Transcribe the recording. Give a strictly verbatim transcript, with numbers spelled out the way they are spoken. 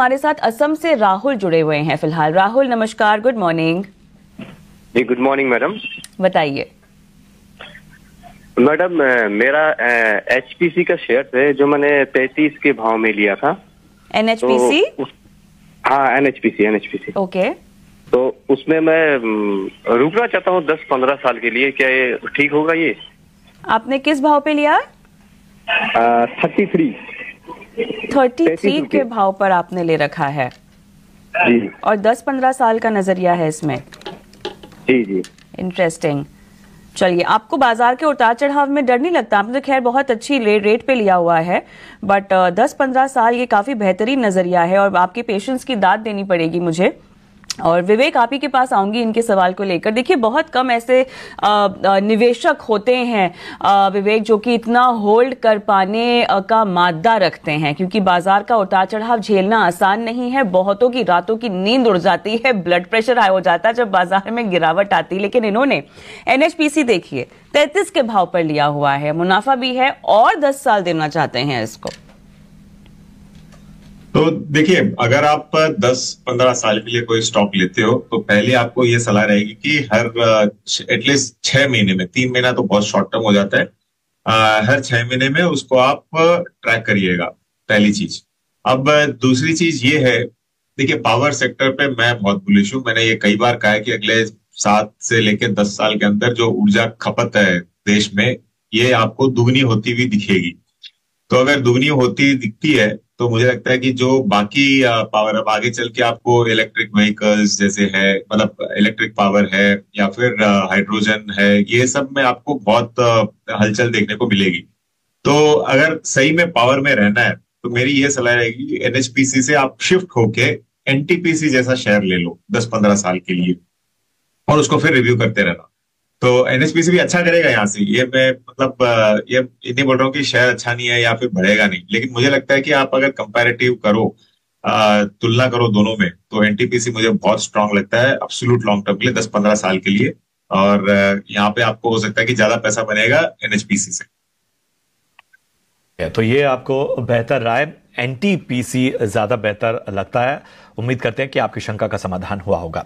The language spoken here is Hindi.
हमारे साथ असम से राहुल जुड़े हुए हैं। फिलहाल राहुल नमस्कार, गुड मॉर्निंग। जी गुड मॉर्निंग मैडम। बताइए मैडम, मेरा एचपीसी का शेयर थे जो मैंने तैतीस के भाव में लिया था। एनएचपीसी? हाँ एनएचपीसी एनएचपीसी। ओके, तो उसमें मैं रुकना चाहता हूँ दस पंद्रह साल के लिए, क्या ये ठीक होगा? ये आपने किस भाव पे लिया? थर्टी थ्री थर्टी थ्री के भाव पर आपने ले रखा है जी। और दस पंद्रह साल का नजरिया है इसमें। जी जी, इंटरेस्टिंग। चलिए, आपको बाजार के उतार चढ़ाव में डर नहीं लगता? आपने तो खैर बहुत अच्छी रेट पे लिया हुआ है, बट दस पंद्रह साल ये काफी बेहतरीन नजरिया है और आपके पेशेंस की दाद देनी पड़ेगी मुझे। और विवेक आप ही के पास आऊंगी इनके सवाल को लेकर। देखिए, बहुत कम ऐसे निवेशक होते हैं विवेक जो कि इतना होल्ड कर पाने का मादा रखते हैं, क्योंकि बाजार का उतार चढ़ाव झेलना आसान नहीं है। बहुतों की रातों की नींद उड़ जाती है, ब्लड प्रेशर हाई हो जाता है जब बाजार में गिरावट आती है। लेकिन इन्होंने एनएचपीसी देखिए तैतीस के भाव पर लिया हुआ है, मुनाफा भी है और दस साल देना चाहते हैं इसको। तो देखिए, अगर आप दस पंद्रह साल के लिए कोई स्टॉक लेते हो तो पहले आपको ये सलाह रहेगी कि हर एटलीस्ट छह महीने में, तीन महीना तो बहुत शॉर्ट टर्म हो जाता है, आ, हर छह महीने में उसको आप ट्रैक करिएगा, पहली चीज। अब दूसरी चीज ये है, देखिए पावर सेक्टर पे मैं बहुत बुलिश हूं। मैंने ये कई बार कहा है कि अगले सात से लेकर दस साल के अंदर जो ऊर्जा खपत है देश में, ये आपको दुगनी होती हुई दिखेगी। तो अगर दुगनी होती दिखती है तो मुझे लगता है कि जो बाकी पावर, अब आगे चल के आपको इलेक्ट्रिक व्हीकल्स जैसे है, मतलब इलेक्ट्रिक पावर है या फिर हाइड्रोजन है, ये सब में आपको बहुत हलचल देखने को मिलेगी। तो अगर सही में पावर में रहना है तो मेरी ये सलाह रहेगी कि एनएचपीसी से आप शिफ्ट होके एनटीपीसी जैसा शेयर ले लो दस पंद्रह साल के लिए और उसको फिर रिव्यू करते रहना। तो एनएचपीसी भी अच्छा करेगा यहाँ से, ये मैं मतलब ये इतनी बोल रहा हूँ कि शेयर अच्छा नहीं है या फिर बढ़ेगा नहीं, लेकिन मुझे लगता है कि आप अगर कंपैरेटिव करो, तुलना करो दोनों में, तो एनटीपीसी मुझे बहुत स्ट्रांग लगता है एब्सोल्यूट लॉन्ग टर्म के लिए, दस पंद्रह साल के लिए। और यहाँ पे आपको हो सकता है कि ज्यादा पैसा बनेगा एनएचपीसी से। तो ये आपको बेहतर राय एनटीपीसी ज्यादा बेहतर लगता है। उम्मीद करते हैं कि आपकी शंका का समाधान हुआ होगा।